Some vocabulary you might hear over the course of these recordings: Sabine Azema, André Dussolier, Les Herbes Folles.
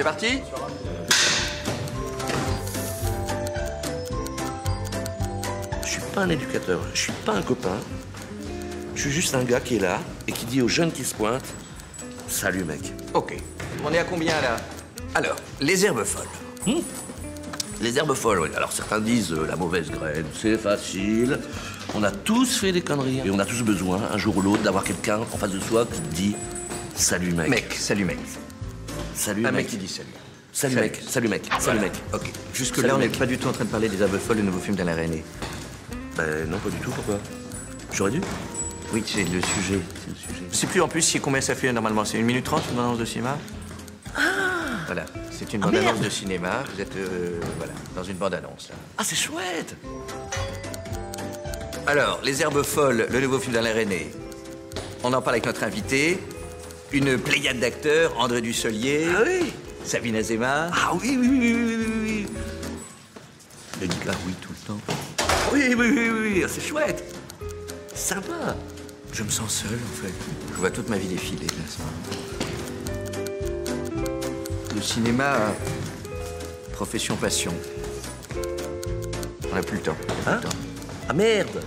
C'est parti ? Je suis pas un éducateur, je suis pas un copain. Je suis juste un gars qui est là et qui dit aux jeunes qui se pointent, salut mec. Ok. On est à combien là? Alors, les herbes folles. Les herbes folles, oui. Alors certains disent la mauvaise graine, c'est facile. On a tous fait des conneries. Et on a tous besoin, un jour ou l'autre, d'avoir quelqu'un en face de soi qui te dit salut mec. Salut mec. Salut mec. Un mec qui dit salut. Salut mec, salut mec, salut mec. Ok. Jusque-là, on n'est pas du tout en train de parler des herbes folles, le nouveau film d'Alain René. Ben non, pas du tout, pourquoi? J'aurais dû? Oui, c'est le sujet. Je sais plus en plus si combien ça fait normalement. C'est 1 minute 30, une annonce de cinéma. Voilà, c'est une bande-annonce de cinéma. Vous êtes, voilà, dans une bande-annonce. Ah, c'est chouette! Alors, Les Herbes Folles, le nouveau film d'Alain René. On en parle avec notre invité. Une pléiade d'acteurs, André Dussolier. Ah oui! Sabine Azema. Ah oui, oui, oui, oui, oui, oui. Ne dis pas oui tout le temps. Oui, oui, oui, oui, c'est chouette. Sympa. Je me sens seul, en fait. Je vois toute ma vie défiler, là, ça. Le cinéma, profession, passion. On n'a plus le temps. Hein? Ah merde!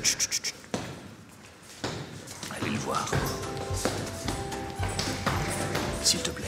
Chut, chut, chut. Allez le voir. S'il te plaît.